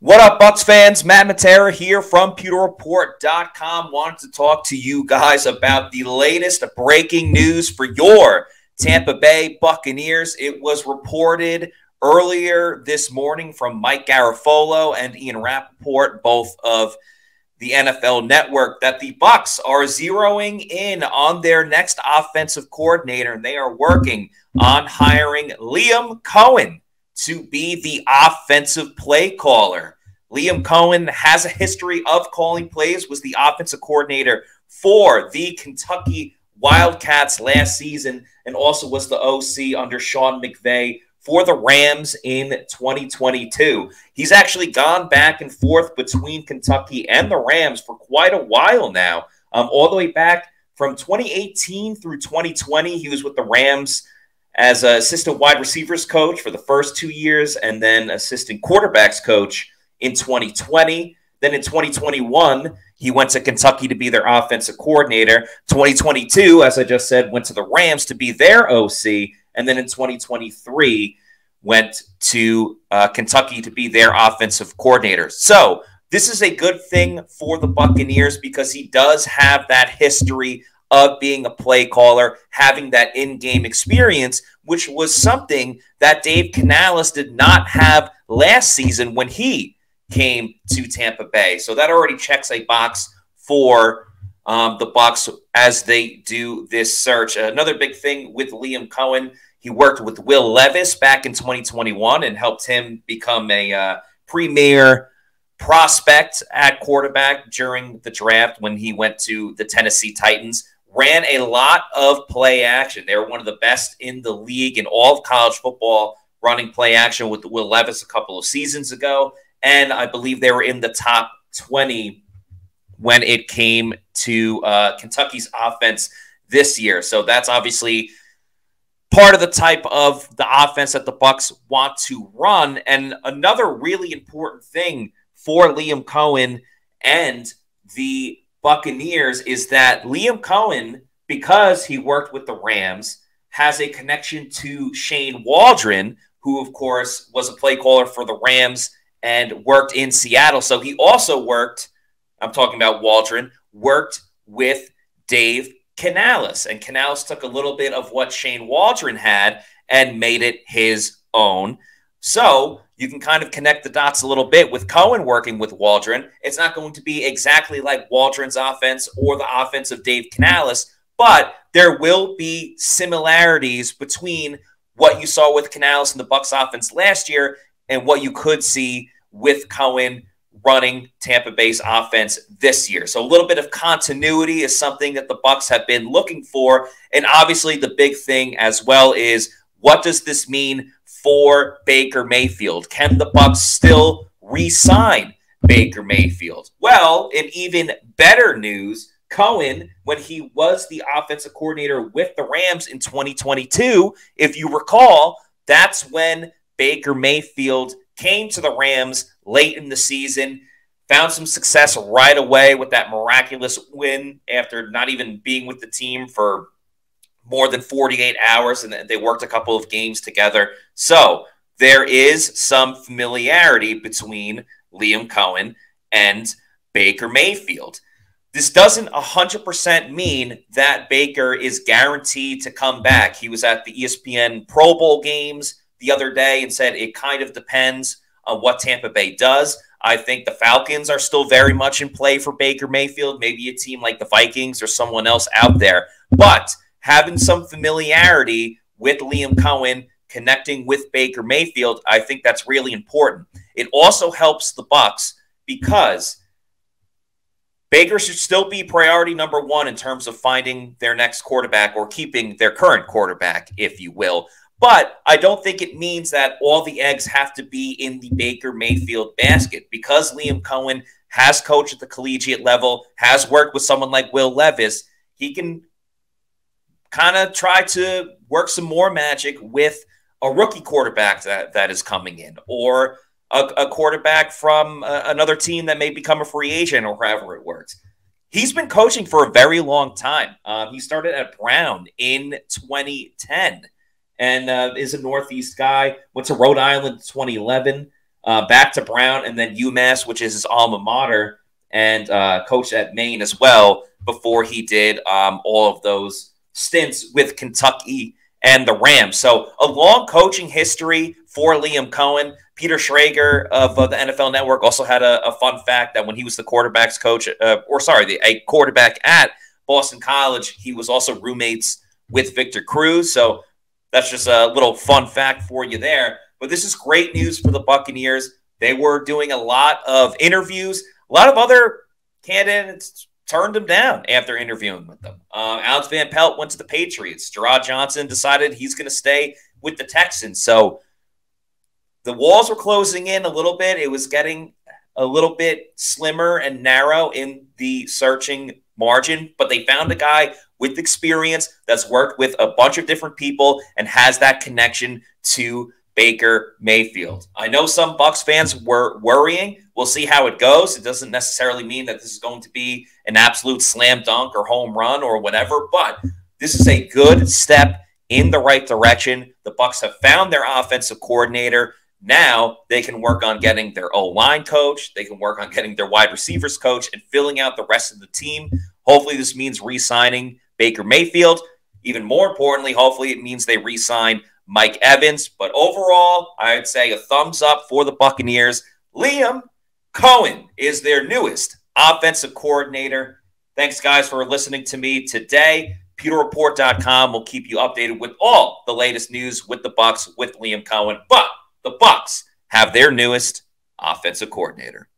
What up, Bucs fans? Matt Matera here from pewterreport.com. Wanted to talk to you guys about the latest breaking news for your Tampa Bay Buccaneers. It was reported earlier this morning from Mike Garafolo and Ian Rapoport, both of the NFL Network, that the Bucs are zeroing in on their next offensive coordinator, and they are working on hiring Liam Coen to be the offensive play caller. Liam Coen has a history of calling plays, was the offensive coordinator for the Kentucky Wildcats last season, and also was the OC under Sean McVay for the Rams in 2022. He's actually gone back and forth between Kentucky and the Rams for quite a while now, all the way back from 2018 through 2020. He was with the Rams as an assistant wide receivers coach for the first 2 years, and then assistant quarterbacks coach in 2020. Then in 2021, he went to Kentucky to be their offensive coordinator. 2022, as I just said, went to the Rams to be their OC. And then in 2023, went to Kentucky to be their offensive coordinator. So this is a good thing for the Buccaneers because he does have that history of being a play caller, having that in-game experience, which was something that Dave Canales did not have last season when he came to Tampa Bay. So that already checks a box for the Bucs as they do this search. Another big thing with Liam Coen, he worked with Will Levis back in 2021 and helped him become a premier prospect at quarterback during the draft when he went to the Tennessee Titans. Ran a lot of play action. They were one of the best in the league in all of college football, running play action with Will Levis a couple of seasons ago. And I believe they were in the top 20 when it came to Kentucky's offense this year. So that's obviously part of the type of the offense that the Bucs want to run. And another really important thing for Liam Coen and the Buccaneers is that Liam Coen, because he worked with the Rams, has a connection to Shane Waldron, who, of course, was a play caller for the Rams and worked in Seattle. So he also worked, I'm talking about Waldron, worked with Dave Canales. And Canales took a little bit of what Shane Waldron had and made it his own. So you can kind of connect the dots a little bit with Coen working with Waldron. It's not going to be exactly like Waldron's offense or the offense of Dave Canales, but there will be similarities between what you saw with Canales and the Bucs offense last year and what you could see with Coen running Tampa Bay's offense this year. So a little bit of continuity is something that the Bucs have been looking for. And obviously the big thing as well is, what does this mean for Baker Mayfield? Can the Bucs still re-sign Baker Mayfield? Well, in even better news, Coen, when he was the offensive coordinator with the Rams in 2022, if you recall, that's when Baker Mayfield came to the Rams late in the season, found some success right away with that miraculous win after not even being with the team for more than 48 hours, and they worked a couple of games together. So there is some familiarity between Liam Coen and Baker Mayfield. This doesn't 100% mean that Baker is guaranteed to come back. He was at the ESPN Pro Bowl games the other day and said it kind of depends on what Tampa Bay does. I think the Falcons are still very much in play for Baker Mayfield, maybe a team like the Vikings or someone else out there. But having some familiarity with Liam Coen, connecting with Baker Mayfield, I think that's really important. It also helps the Bucs because Baker should still be priority number one in terms of finding their next quarterback or keeping their current quarterback, if you will. But I don't think it means that all the eggs have to be in the Baker Mayfield basket, because Liam Coen has coached at the collegiate level, has worked with someone like Will Levis. He can kind of try to work some more magic with a rookie quarterback that is coming in, or a quarterback from another team that may become a free agent, or however it works. He's been coaching for a very long time. He started at Brown in 2010. And is a Northeast guy, went to Rhode Island in 2011, back to Brown, and then UMass, which is his alma mater, and coached at Maine as well before he did all of those stints with Kentucky and the Rams. So a long coaching history for Liam Coen. Peter Schrager of the NFL Network also had a fun fact that when he was the quarterback's coach, a quarterback at Boston College, he was also roommates with Victor Cruz. So that's just a little fun fact for you there. But this is great news for the Buccaneers. They were doing a lot of interviews. A lot of other candidates turned them down after interviewing with them. Alex Van Pelt went to the Patriots. Gerard Johnson decided he's going to stay with the Texans. So the walls were closing in a little bit. It was getting a little bit slimmer and narrow in the searching margin, but they found a guy with experience that's worked with a bunch of different people and has that connection to Baker Mayfield. I know some Bucs fans were worrying. We'll see how it goes. It doesn't necessarily mean that this is going to be an absolute slam dunk or home run or whatever, but this is a good step in the right direction. The Bucs have found their offensive coordinator. Now they can work on getting their O-line coach. They can work on getting their wide receivers coach and filling out the rest of the team. Hopefully this means re-signing Baker Mayfield. Even more importantly, hopefully it means they re-sign Mike Evans. But overall, I'd say a thumbs up for the Buccaneers. Liam Coen is their newest offensive coordinator. Thanks, guys, for listening to me today. PewterReport.com will keep you updated with all the latest news with the Bucs, with Liam Coen. But the Bucs have their newest offensive coordinator.